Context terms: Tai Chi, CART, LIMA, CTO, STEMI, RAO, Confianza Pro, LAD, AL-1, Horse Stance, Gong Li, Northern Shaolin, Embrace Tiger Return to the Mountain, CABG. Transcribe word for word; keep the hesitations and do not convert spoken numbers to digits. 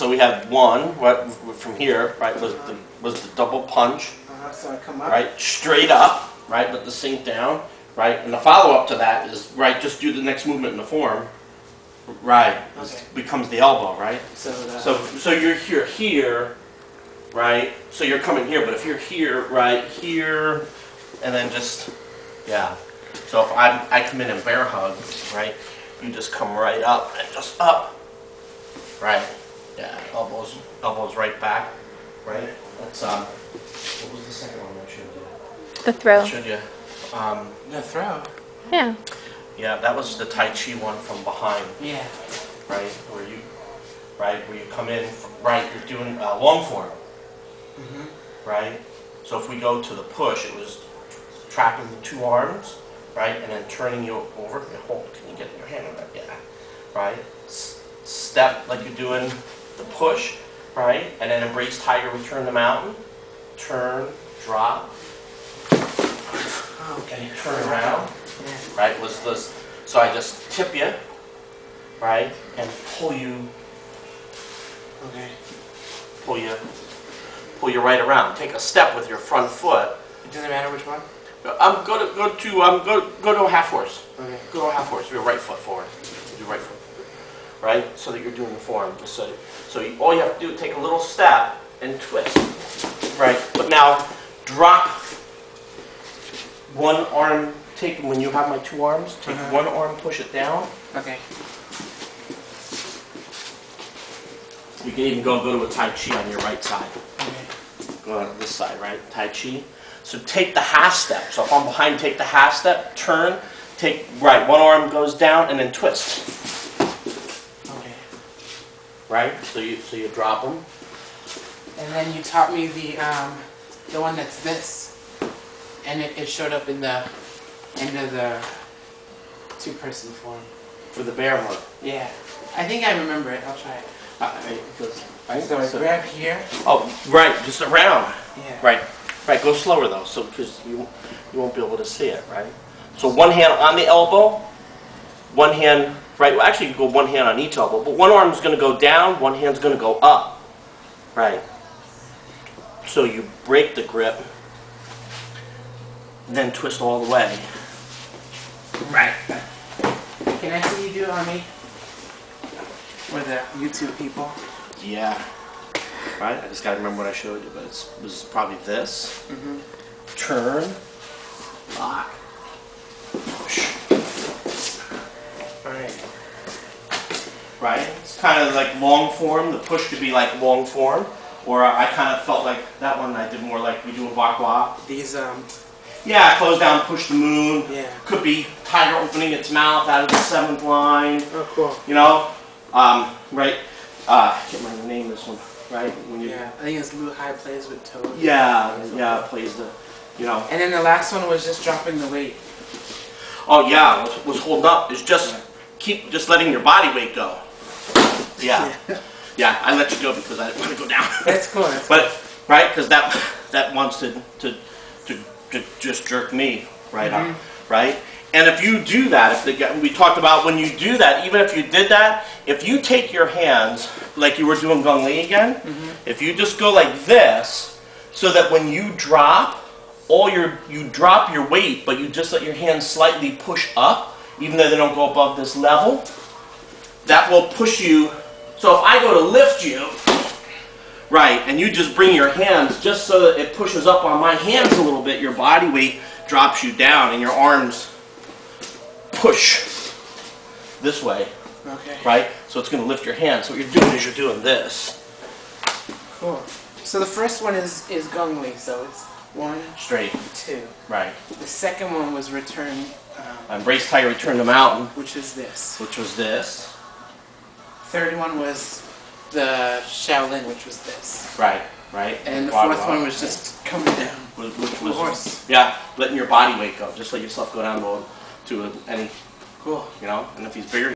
so we have one right from here, right? Was the was the double punch, uh-huh, so I come up. Right? Straight up, right? But the sink down, right? And the follow up to that is right. Just do the next movement in the form, right? Okay. Becomes the elbow, right? So that. So so you're here here, right? So you're coming here, but if you're here, right here, and then just yeah. So if I I come in and bear hug, right? You just come right up and just up. Right. Yeah. Elbows, elbows right back. Right. That's um. What was the second one I showed you? The throw. I showed you. Um. The throw. Yeah. Yeah, that was the Tai Chi one from behind. Yeah. Right. Where you, right, where you come in. Right. You're doing uh, long form. Mm-hmm. Right. So if we go to the push, it was trapping the two arms. Right, and then turning you over. Hold. Can you get your hand on that? Yeah. Right. S step like you're doing the push. Right, and then embrace tiger. Return to mountain. Turn. Drop. Oh, okay. And turn around. Yeah. Right. Was this? So I just tip you. Right, and pull you. Okay. Pull you. Pull you right around. Take a step with your front foot. It doesn't matter which one. I'm go to go to um go go to a half horse. Okay. Go to a half horse. Your right foot forward. Your right foot, right, so that you're doing the form. So so you, all you have to do is take a little step and twist, right. But now drop one arm. Take when you have my two arms. Take uh-huh. one arm, push it down. Okay. You can even go go to a Tai Chi on your right side. Okay. Go on this side, right? Tai Chi. So take the half step. So if I'm behind, take the half step, turn, take right, one arm goes down, and then twist. Okay. Right? So you so you drop them. And then you taught me the um the one that's this. And it, it showed up in the end of the two person form. For the bear hug. Yeah. I think I remember it. I'll try it. Uh, it goes, right? So I so, grab here. Oh, right, just around. Yeah. Right. Right, go slower though, so because you you won't be able to see it, right? So one hand on the elbow, one hand right. Well, actually, you can go one hand on each elbow, but one arm's going to go down, one hand's going to go up, right? So you break the grip, then twist all the way, right? Can I see you do it on me or the YouTube people? Yeah. Right, I just gotta remember what I showed you, but it's, it was probably this. Mm-hmm. Turn, lock, push. Right. Right. It's kind of like long form. The push could be like long form, or I kind of felt like that one I did more like we do a bok wah. These um. Yeah, close down, push the moon. Yeah. Could be tiger opening its mouth out of the seventh line. Oh, cool. You know, um, right. Uh, I can't remember the name of this one. Right? When you yeah, I think it's Lu Hai plays with Toad. Yeah, yeah, plays the, you know. And then the last one was just dropping the weight. Oh yeah, was, was holding up. It's just yeah. keep just letting your body weight go. Yeah, yeah. yeah, I let you go because I didn't want to go down. That's cool. That's but cool. right, because that that wants to to to, to just jerk me right mm-hmm. up, right. And if you do that, if the, we talked about when you do that, even if you did that, if you take your hands, like you were doing Gong Li again, mm-hmm. if you just go like this, so that when you drop, all your, you drop your weight, but you just let your hands slightly push up, even though they don't go above this level, that will push you. So if I go to lift you, right, and you just bring your hands just so that it pushes up on my hands a little bit, your body weight drops you down and your arms push this way, okay. right? So it's going to lift your hand. So what you're doing is you're doing this. Cool. So the first one is, is Gong Li, so it's one, straight, two. Right. The second one was return... Um, Embrace Tiger Return to the Mountain. Which is this. Which was this. Third one was the Shaolin, which was this. Right, right. And, and the fourth one was just coming down. Which, which was... Horse. Yeah, letting your body weight go. Just let yourself go down low. To any, cool, you know, and if he's bigger.